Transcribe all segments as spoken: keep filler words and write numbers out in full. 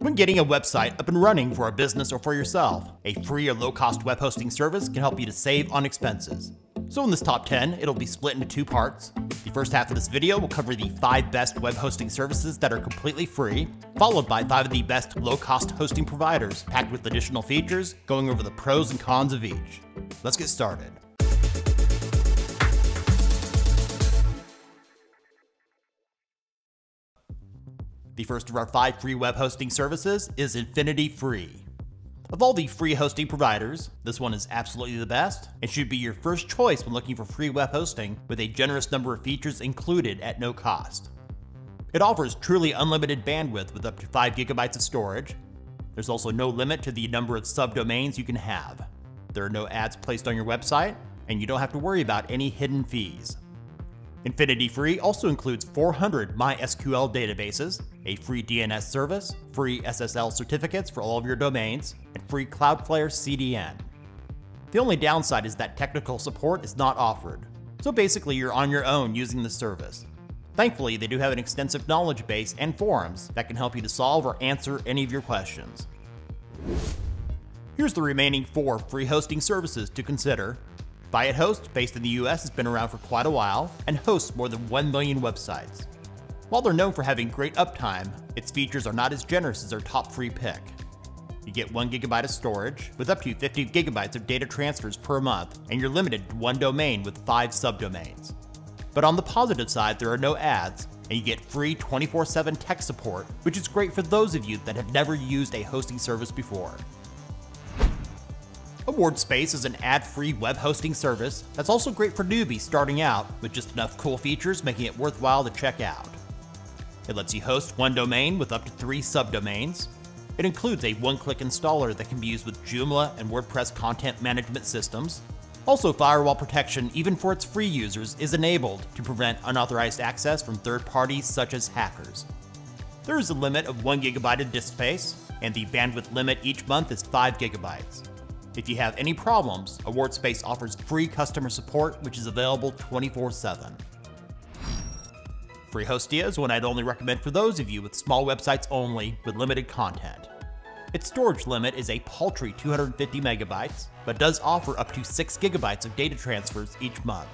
when getting a website up and running for a business or for yourself. A free or low-cost web hosting service can help you to save on expenses. So in this top ten, it'll be split into two parts. The first half of this video will cover the five best web hosting services that are completely free, followed by five of the best low-cost hosting providers, packed with additional features, going over the pros and cons of each. Let's get started. The first of our five free web hosting services is Infinity Free. Of all the free hosting providers, this one is absolutely the best and should be your first choice when looking for free web hosting with a generous number of features included at no cost. It offers truly unlimited bandwidth with up to five gigabytes of storage. There's also no limit to the number of subdomains you can have. There are no ads placed on your website, and you don't have to worry about any hidden fees. Infinity Free also includes four hundred MySQL databases, a free D N S service, free S S L certificates for all of your domains, and free Cloudflare C D N. The only downside is that technical support is not offered, so basically you're on your own using the service. Thankfully, they do have an extensive knowledge base and forums that can help you to solve or answer any of your questions. Here's the remaining four free hosting services to consider. ByetHost, based in the U S, has been around for quite a while and hosts more than one million websites. While they're known for having great uptime, its features are not as generous as their top free pick. You get one gigabyte of storage with up to fifty gigabytes of data transfers per month, and you're limited to one domain with five subdomains. But on the positive side, there are no ads, and you get free twenty-four seven tech support, which is great for those of you that have never used a hosting service before. AwardSpace is an ad-free web hosting service that's also great for newbies starting out, with just enough cool features making it worthwhile to check out. It lets you host one domain with up to three subdomains. It includes a one-click installer that can be used with Joomla and WordPress content management systems. Also, firewall protection, even for its free users, is enabled to prevent unauthorized access from third parties such as hackers. There is a limit of one gigabyte of disk space, and the bandwidth limit each month is five gigabytes. If you have any problems, AwardSpace offers free customer support, which is available twenty-four seven. FreeHostia is one I'd only recommend for those of you with small websites only with limited content. Its storage limit is a paltry two hundred fifty megabytes, but does offer up to six gigabytes of data transfers each month.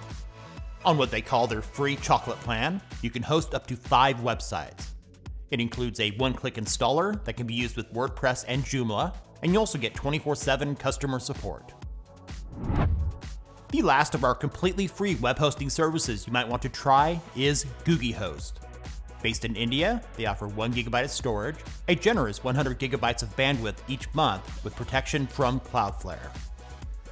On what they call their free chocolate plan, you can host up to five websites. It includes a one-click installer that can be used with WordPress and Joomla, and you also get twenty-four seven customer support. The last of our completely free web hosting services you might want to try is GoogieHost. Based in India, they offer one gigabyte of storage, a generous one hundred gigabytes of bandwidth each month with protection from Cloudflare.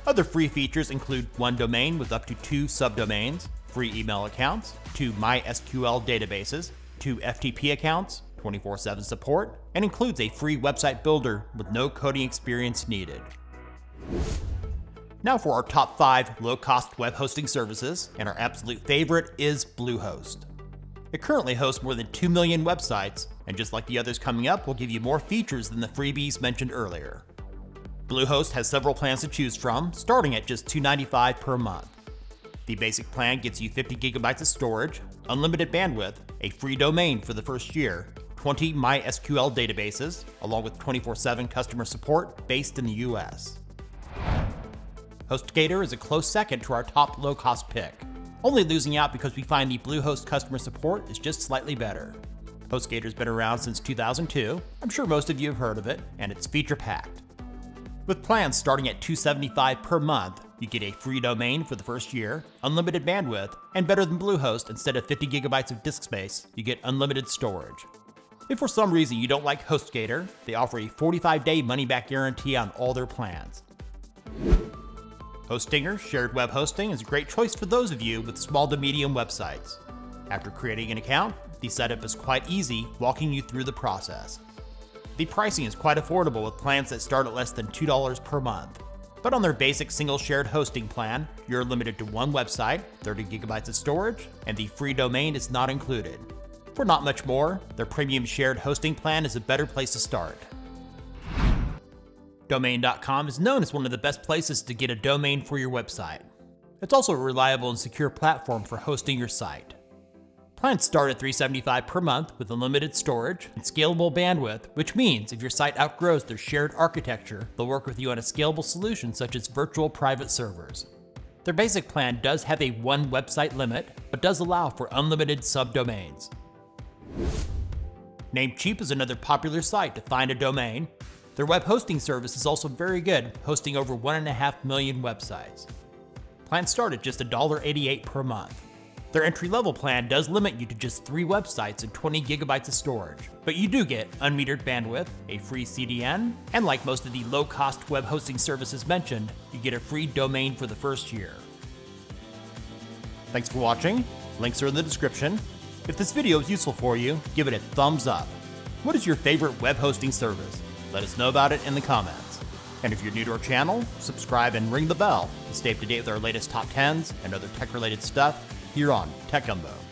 Other free features include one domain with up to two subdomains, free email accounts, two MySQL databases, two F T P accounts, twenty-four seven support, and includes a free website builder with no coding experience needed. Now for our top five low-cost web hosting services, and our absolute favorite is Bluehost. It currently hosts more than two million websites, and just like the others coming up, will give you more features than the freebies mentioned earlier. Bluehost has several plans to choose from, starting at just two ninety-five per month. The basic plan gets you fifty gigabytes of storage, unlimited bandwidth, a free domain for the first year, twenty MySQL databases, along with twenty-four seven customer support based in the U S. HostGator is a close second to our top low-cost pick, only losing out because we find the Bluehost customer support is just slightly better. HostGator's been around since two thousand two, I'm sure most of you have heard of it, and it's feature-packed. With plans starting at two seventy-five per month, you get a free domain for the first year, unlimited bandwidth, and better than Bluehost, instead of fifty gigabytes of disk space, you get unlimited storage. If for some reason you don't like HostGator, they offer a forty-five day money-back guarantee on all their plans. Hostinger shared web hosting is a great choice for those of you with small to medium websites. After creating an account, the setup is quite easy, walking you through the process. The pricing is quite affordable with plans that start at less than two dollars per month. But on their basic single shared hosting plan, you're limited to one website, thirty gigabytes of storage, and the free domain is not included. For not much more, their premium shared hosting plan is a better place to start. Domain dot com is known as one of the best places to get a domain for your website. It's also a reliable and secure platform for hosting your site. Plans start at three hundred seventy-five dollars per month with unlimited storage and scalable bandwidth, which means if your site outgrows their shared architecture, they'll work with you on a scalable solution such as virtual private servers. Their basic plan does have a one website limit, but does allow for unlimited subdomains. Namecheap is another popular site to find a domain. Their web hosting service is also very good, hosting over one and a half million websites. Plans start at just one dollar and eighty-eight cents per month. Their entry-level plan does limit you to just three websites and twenty gigabytes of storage, but you do get unmetered bandwidth, a free C D N, and like most of the low-cost web hosting services mentioned, you get a free domain for the first year. Thanks for watching. Links are in the description. If this video is useful for you, give it a thumbs up. What is your favorite web hosting service? Let us know about it in the comments. And if you're new to our channel, subscribe and ring the bell to stay up to date with our latest top tens and other tech-related stuff here on TechGumbo.